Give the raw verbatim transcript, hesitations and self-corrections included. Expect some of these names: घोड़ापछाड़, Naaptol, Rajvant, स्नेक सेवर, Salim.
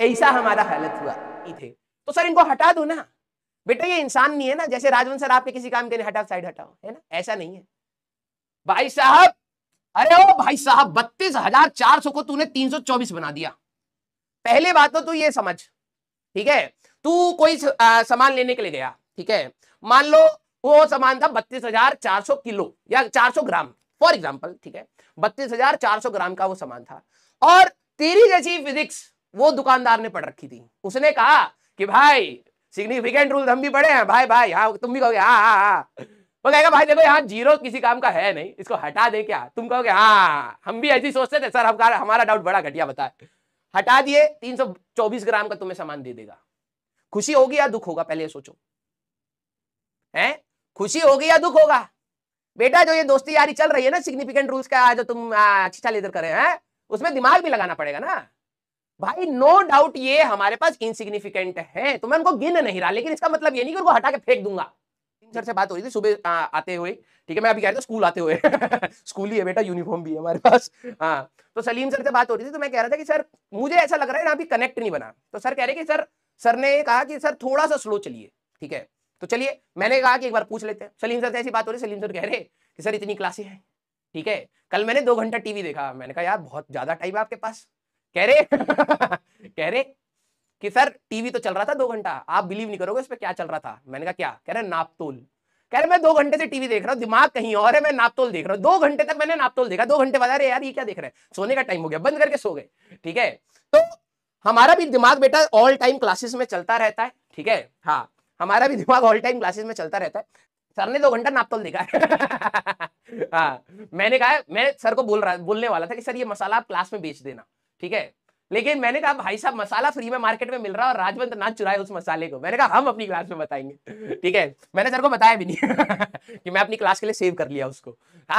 ऐसा हमारा हालत हुआ थे। तो सर इनको हटा दो ना, बेटा ये इंसान नहीं है ना। जैसे राजवंत सर आपके किसी काम के लिए हटाओ साइड हटाओ, है ना, ऐसा नहीं है भाई साहब। अरे ओ भाई साहब, बत्तीस हजार चार सौ को तूने तीन सौ चौबीस बना दिया। पहले बात तो तू ये समझ, ठीक है, तू कोई आ, सामान लेने के लिए गया, ठीक है, मान लो वो सामान था बत्तीस हजार चार सौ किलो या चार सौ ग्राम फॉर एग्जाम्पल, ठीक है, बत्तीस हजार चार सौ ग्राम का वो सामान था। और तेरी जैसी फिजिक्स वो दुकानदार ने पढ़ रखी थी। उसने कहा कि भाई सिग्निफिकेंट रूल हम भी पढ़े हैं भाई, भाई हाँ तुम भी कहोगे हाँ हाँ हाँ। वो कहेगा भाई देखो यहाँ जीरो किसी काम का है नहीं, इसको हटा दे। क्या तुम कहोगे हाँ हम भी ऐसी सोचते थे सर, हम हमारा डाउट बड़ा घटिया बताए। हटा दिए, तीन सौ चौबीस ग्राम का तुम्हें सामान दे देगा। खुशी होगी या दुख होगा पहले ये सोचो, है खुशी होगी या दुख होगा। बेटा जो ये दोस्ती यारी चल रही है ना सिग्निफिकेंट रूल्स का, जो तुम शिक्षा लेकर कर रहे हैं, उसमें दिमाग भी लगाना पड़ेगा ना भाई। नो डाउट ये हमारे पास इनसिग्निफिकेंट है, तो मैं उनको गिन नहीं रहा, लेकिन इसका मतलब ये नहीं कि उनको हटा के फेंक दूंगा। सर से बात हो रही थी सुबह आते हुए, ठीक है, मैं अभी कह रहा था स्कूल आते हुए स्कूल ही है बेटा, यूनिफॉर्म भी है हमारे पास। हाँ तो सलीम सर से बात हो रही थी, तो मैं कह रहा था कि सर मुझे ऐसा लग रहा है ना अभी कनेक्ट नहीं बना। तो सर कह रहे कि सर सर ने कहा कि सर थोड़ा सा स्लो चलिए, ठीक है। तो चलिए मैंने कहा कि एक बार पूछ लेते हैं। सलीम सर से ऐसी बात हो रही, सलीम सर कह रहे कि सर इतनी क्लासें हैं, ठीक है, कल मैंने दो घंटा टीवी देखा। मैंने कहा यार बहुत ज्यादा टाइम है आपके पास। कह रहे कह रहे कि सर टीवी तो चल रहा था दो घंटा, आप बिलीव नहीं करोगे उस पर क्या चल रहा था। मैंने कहा क्या, कह रहे नापतोल। कह रहे मैं दो घंटे से टीवी देख रहा हूँ, दिमाग कहीं और है, मैं नापतोल देख रहा हूँ। दो घंटे तक मैंने नापतोल देखा, दो घंटे बाद अरे यार ये क्या देख रहे हैं, सोने का टाइम हो गया, बंद करके सो गए, ठीक है। तो हमारा भी दिमाग बेटा ऑल टाइम क्लासेस में चलता रहता है, ठीक है, हाँ हमारा भी दिमाग ऑल टाइम क्लासेस में चलता रहता है। सर ने दो घंटा नापतोल देखा है। हाँ मैंने कहा, मैं सर को बोल रहा बोलने वाला था कि सर ये मसाला आप क्लास में बेच देना, ठीक है, लेकिन मैंने कहा भाई साहब मसाला फ्री में मार्केट में मिल रहा है और राजवंत ना चुराए उस मसाले को। मैंने कहा हम अपनी क्लास में बताएंगे, ठीक है। मैंने सर को बताया भी नहीं कि मैं अपनी क्लास के लिए सेव कर लिया उसको। हाँ।